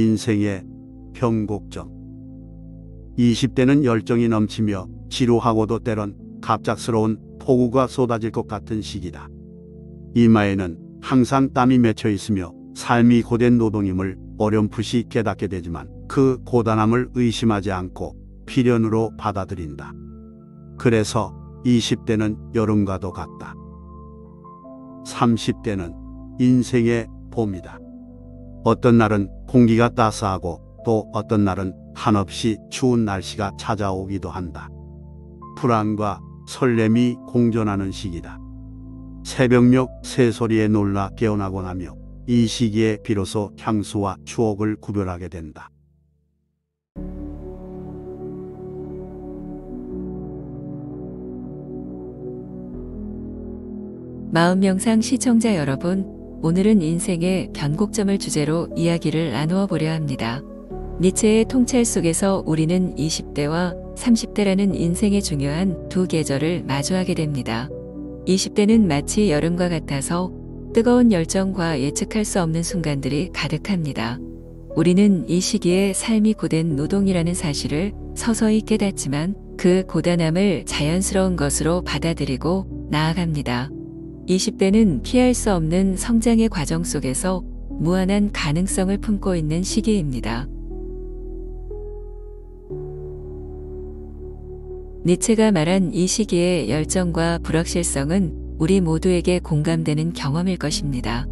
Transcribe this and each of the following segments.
인생의 변곡점. 20대는 열정이 넘치며 지루하고도 때론 갑작스러운 폭우가 쏟아질 것 같은 시기다. 이마에는 항상 땀이 맺혀 있으며 삶이 고된 노동임을 어렴풋이 깨닫게 되지만 그 고단함을 의심하지 않고 필연으로 받아들인다. 그래서 20대는 여름과도 같다. 30대는 인생의 봄이다. 어떤 날은 공기가 따스하고 또 어떤 날은 한없이 추운 날씨가 찾아오기도 한다. 불안과 설렘이 공존하는 시기다. 새벽녘 새소리에 놀라 깨어나곤 하며 이 시기에 비로소 향수와 추억을 구별하게 된다. 마음명상 시청자 여러분, 오늘은 인생의 변곡점을 주제로 이야기를 나누어 보려 합니다. 니체의 통찰 속에서 우리는 20대와 30대라는 인생의 중요한 두 계절을 마주하게 됩니다. 20대는 마치 여름과 같아서 뜨거운 열정과 예측할 수 없는 순간들이 가득합니다. 우리는 이 시기에 삶이 고된 노동이라는 사실을 서서히 깨닫지만 그 고단함을 자연스러운 것으로 받아들이고 나아갑니다. 20대는 피할 수 없는 성장의 과정 속에서 무한한 가능성을 품고 있는 시기입니다. 니체가 말한 이 시기의 열정과 불확실성은 우리 모두에게 공감되는 경험일 것입니다.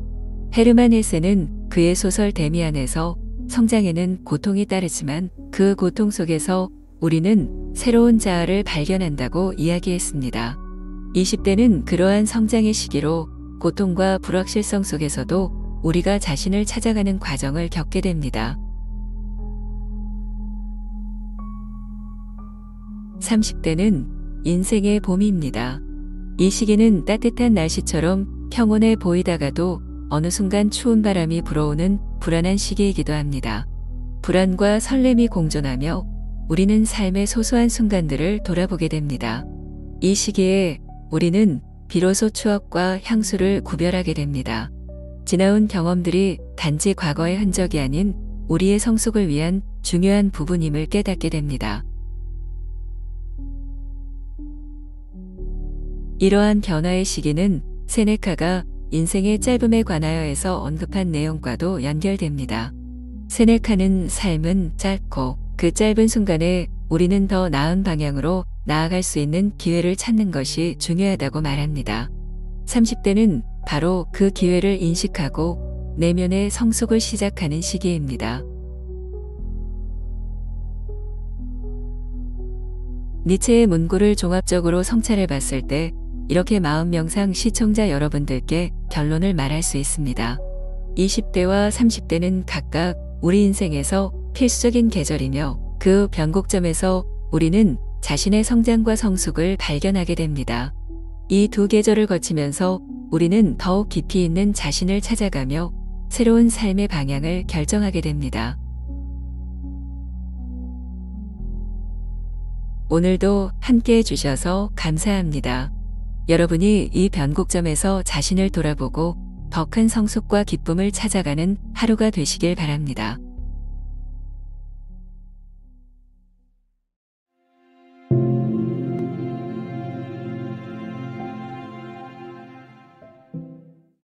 헤르만 헬세는 그의 소설 데미안에서 성장에는 고통이 따르지만 그 고통 속에서 우리는 새로운 자아를 발견한다고 이야기했습니다. 20대는 그러한 성장의 시기로 고통과 불확실성 속에서도 우리가 자신을 찾아가는 과정을 겪게 됩니다. 30대는 인생의 봄입니다. 이 시기는 따뜻한 날씨처럼 평온해 보이다가도 어느 순간 추운 바람이 불어오는 불안한 시기이기도 합니다. 불안과 설렘이 공존하며 우리는 삶의 소소한 순간들을 돌아보게 됩니다. 이 시기에 우리는 비로소 추억과 향수를 구별하게 됩니다. 지나온 경험들이 단지 과거의 흔적이 아닌 우리의 성숙을 위한 중요한 부분임을 깨닫게 됩니다. 이러한 변화의 시기는 세네카가 인생의 짧음에 관하여에서 언급한 내용과도 연결됩니다. 세네카는 삶은 짧고 그 짧은 순간에 우리는 더 나은 방향으로 나아갈 수 있는 기회를 찾는 것이 중요하다고 말합니다. 30대는 바로 그 기회를 인식하고 내면의 성숙을 시작하는 시기입니다. 니체의 문구를 종합적으로 성찰해 봤을 때 이렇게 마음명상 시청자 여러분들께 결론을 말할 수 있습니다. 20대와 30대는 각각 우리 인생에서 필수적인 계절이며 그 변곡점에서 우리는 자신의 성장과 성숙을 발견하게 됩니다. 이 두 계절을 거치면서 우리는 더욱 깊이 있는 자신을 찾아가며 새로운 삶의 방향을 결정하게 됩니다. 오늘도 함께 해주셔서 감사합니다. 여러분이 이 변곡점에서 자신을 돌아보고 더 큰 성숙과 기쁨을 찾아가는 하루가 되시길 바랍니다.